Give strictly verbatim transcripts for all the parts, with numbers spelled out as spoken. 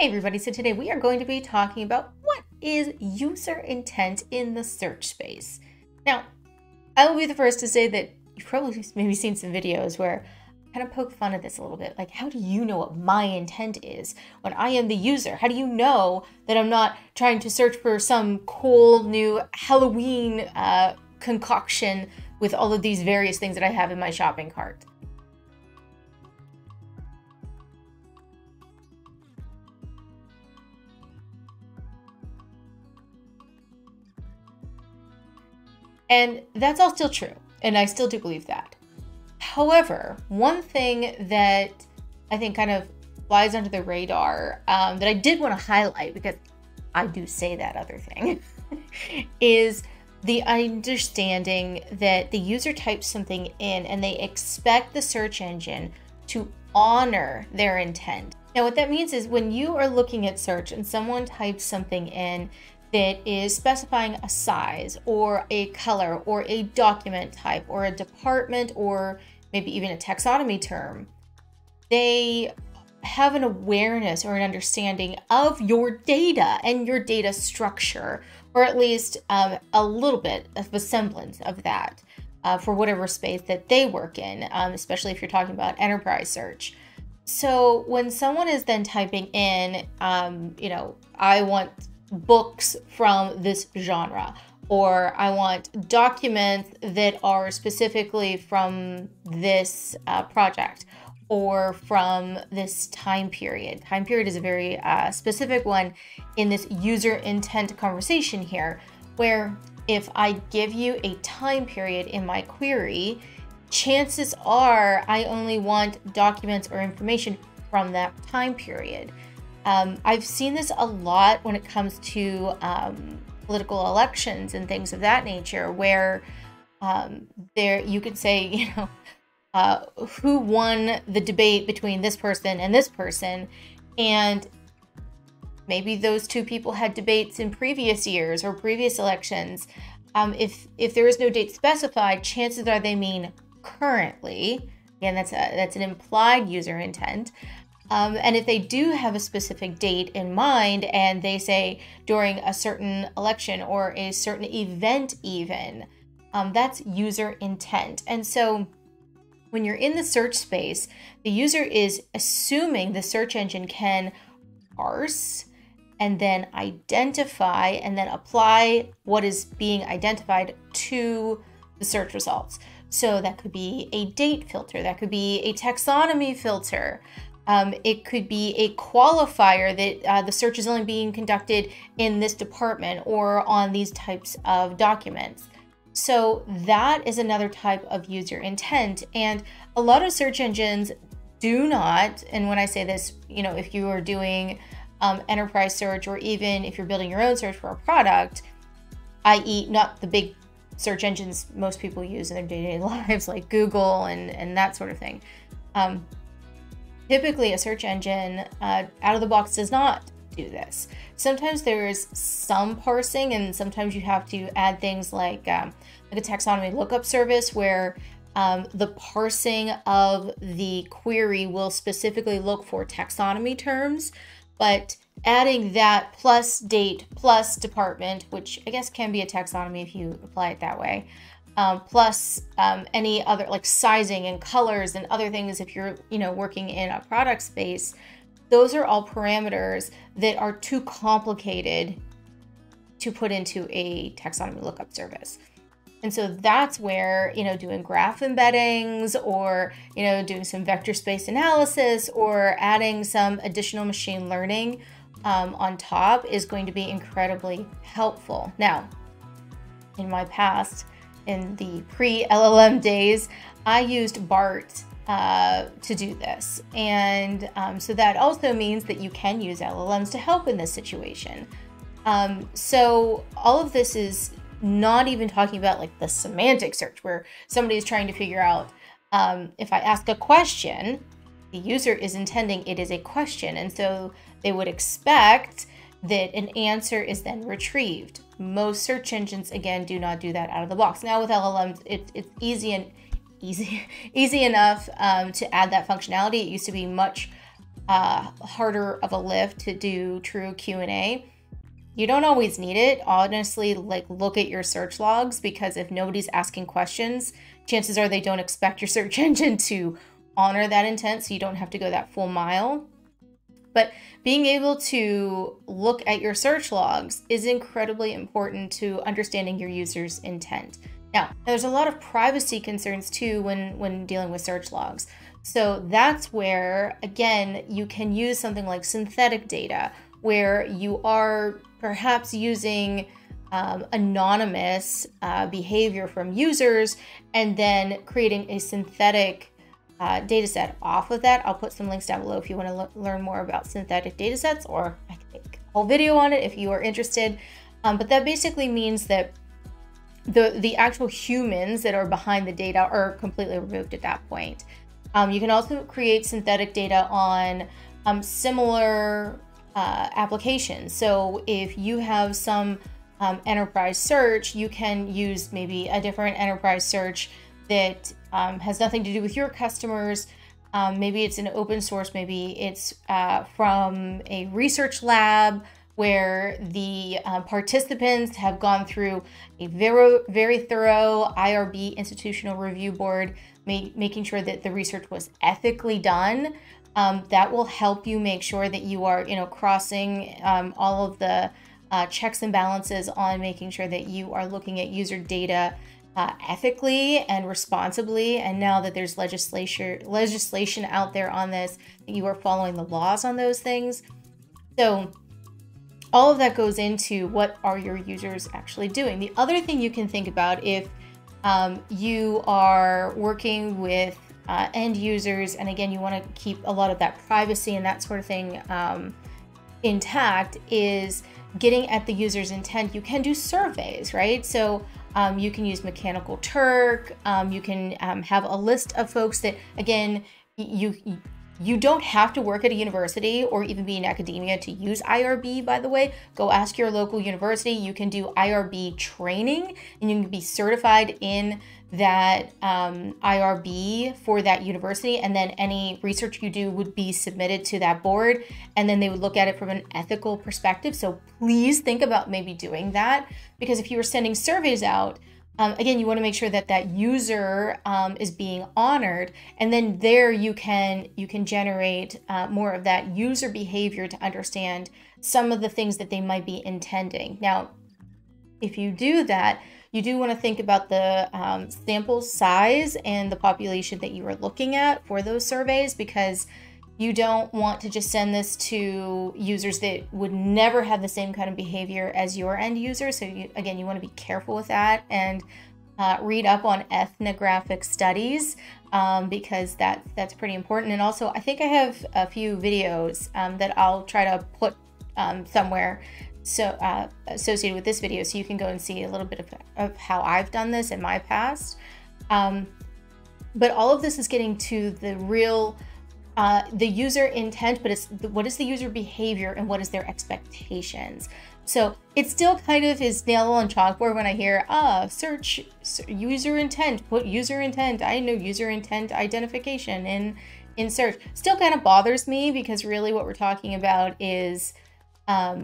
Hey everybody, so today we are going to be talking about what is user intent in the search space. Now, I will be the first to say that you've probably maybe seen some videos where I kind of poke fun at this a little bit. Like, how do you know what my intent is when I am the user? How do you know that I'm not trying to search for some cool new Halloween uh, concoction with all of these various things that I have in my shopping cart? And that's all still true, and I still do believe that. However, one thing that I think kind of flies under the radar um, that I did want to highlight, because I do say that other thing, is the understanding that the user types something in and they expect the search engine to honor their intent. Now, what that means is when you are looking at search and someone types something in that is specifying a size or a color or a document type or a department or maybe even a taxonomy term, they have an awareness or an understanding of your data and your data structure, or at least um, a little bit of a semblance of that uh, for whatever space that they work in, um, especially if you're talking about enterprise search. So when someone is then typing in, um, you know, I want books from this genre, or I want documents that are specifically from this uh, project or from this time period. Time period is a very uh, specific one in this user intent conversation here, where if I give you a time period in my query, chances are I only want documents or information from that time period. Um, I've seen this a lot when it comes to um, political elections and things of that nature, where um, there you could say, you know, uh, who won the debate between this person and this person, and maybe those two people had debates in previous years or previous elections. Um, if if there is no date specified, chances are they mean currently. Again, that's a that's an implied user intent. Um, and if they do have a specific date in mind and they say during a certain election or a certain event even, um, that's user intent. And so when you're in the search space, the user is assuming the search engine can parse and then identify and then apply what is being identified to the search results. So that could be a date filter, that could be a taxonomy filter. Um, it could be a qualifier that uh, the search is only being conducted in this department or on these types of documents. So that is another type of user intent. And a lot of search engines do not, and when I say this, you know, if you are doing um, enterprise search or even if you're building your own search for a product, that is not the big search engines most people use in their day-to-day lives like Google and, and that sort of thing. Um, Typically, a search engine uh, out of the box does not do this. Sometimes there is some parsing, and sometimes you have to add things like, um, like a taxonomy lookup service where um, the parsing of the query will specifically look for taxonomy terms, but adding that plus date plus department, which I guess can be a taxonomy if you apply it that way, Um, plus um, any other like sizing and colors and other things if you're, you know, working in a product space, those are all parameters that are too complicated to put into a taxonomy lookup service. And so that's where, you know, doing graph embeddings or, you know, doing some vector space analysis or adding some additional machine learning um, on top is going to be incredibly helpful. Now, in my past, in the pre-L L M days, I used BART uh, to do this. And um, so that also means that you can use L L Ms to help in this situation. Um, so all of this is not even talking about like the semantic search where somebody is trying to figure out um, if I ask a question, the user is intending it is a question. And so they would expect that an answer is then retrieved. Most search engines, again, do not do that out of the box. Now with L L Ms, it, it's easy and easy, easy enough um, to add that functionality. It used to be much uh, harder of a lift to do true Q and A. You don't always need it. Honestly, like, look at your search logs, because if nobody's asking questions, chances are they don't expect your search engine to honor that intent, so you don't have to go that full mile. But being able to look at your search logs is incredibly important to understanding your user's intent. Now, there's a lot of privacy concerns too when, when dealing with search logs. So that's where, again, you can use something like synthetic data, where you are perhaps using um, anonymous uh, behavior from users and then creating a synthetic uh, data set off of that. I'll put some links down below if you want to learn more about synthetic data sets, or I can make a whole video on it if you are interested. Um, but that basically means that the, the actual humans that are behind the data are completely removed at that point. Um, you can also create synthetic data on um, similar uh, applications. So if you have some um, enterprise search, you can use maybe a different enterprise search that um, has nothing to do with your customers. Um, maybe it's an open source, maybe it's uh, from a research lab where the uh, participants have gone through a very, very thorough I R B institutional review board, make, making sure that the research was ethically done. Um, that will help you make sure that you are, you know, crossing um, all of the uh, checks and balances on making sure that you are looking at user data uh, ethically and responsibly. And now that there's legislation legislation out there on this, that you are following the laws on those things. So all of that goes into what are your users actually doing. The other thing you can think about, if um, you are working with uh, end users, and again, you want to keep a lot of that privacy and that sort of thing um, intact, is getting at the user's intent. You can do surveys, right? So um, you can use Mechanical Turk. Um, you can um, have a list of folks that, again, you, you You don't have to work at a university or even be in academia to use I R B, by the way. Go ask your local university. You can do I R B training, and you can be certified in that um, I R B for that university. And then any research you do would be submitted to that board, and then they would look at it from an ethical perspective. So please think about maybe doing that, because if you were sending surveys out, Um, again, you want to make sure that that user um, is being honored, and then there you can you can generate uh, more of that user behavior to understand some of the things that they might be intending. Now, if you do that, you do want to think about the um, sample size and the population that you are looking at for those surveys, because you don't want to just send this to users that would never have the same kind of behavior as your end user. So you, again, you want to be careful with that, and uh, read up on ethnographic studies um, because that, that's pretty important. And also, I think I have a few videos um, that I'll try to put um, somewhere so uh, associated with this video, so you can go and see a little bit of, of how I've done this in my past. Um, but all of this is getting to the real... Uh, the user intent, but it's what is the user behavior and what is their expectations. So it still kind of is nail on chalkboard when I hear, ah, search user intent, put user intent. I know user intent identification in, in search. Still kind of bothers me, because really what we're talking about is um,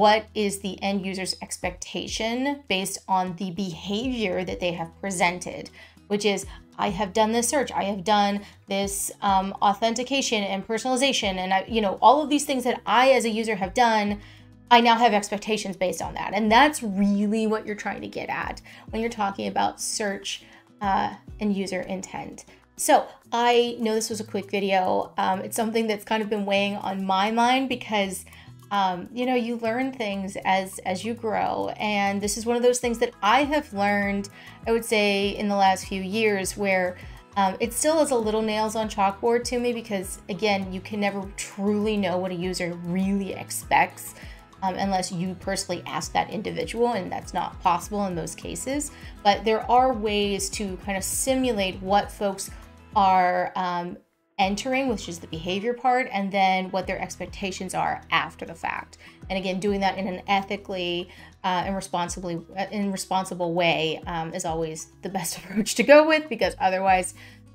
what is the end user's expectation based on the behavior that they have presented, which is, I have done this search, I have done this um, authentication and personalization, and I, you know, all of these things that I as a user have done, I now have expectations based on that. And that's really what you're trying to get at when you're talking about search uh, and user intent. So I know this was a quick video. Um, it's something that's kind of been weighing on my mind, because um, you know, you learn things as, as you grow. And this is one of those things that I have learned, I would say, in the last few years, where um, it still is a little nails on chalkboard to me, because again, you can never truly know what a user really expects um, unless you personally ask that individual, and that's not possible in most cases. But there are ways to kind of simulate what folks are um, entering, which is the behavior part, and then what their expectations are after the fact. And again, doing that in an ethically uh, and responsibly in responsible way um, is always the best approach to go with, because otherwise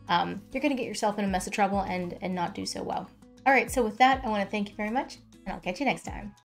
um, you're going to get yourself in a mess of trouble and and not do so well. All right, so with that, I want to thank you very much, and I'll catch you next time.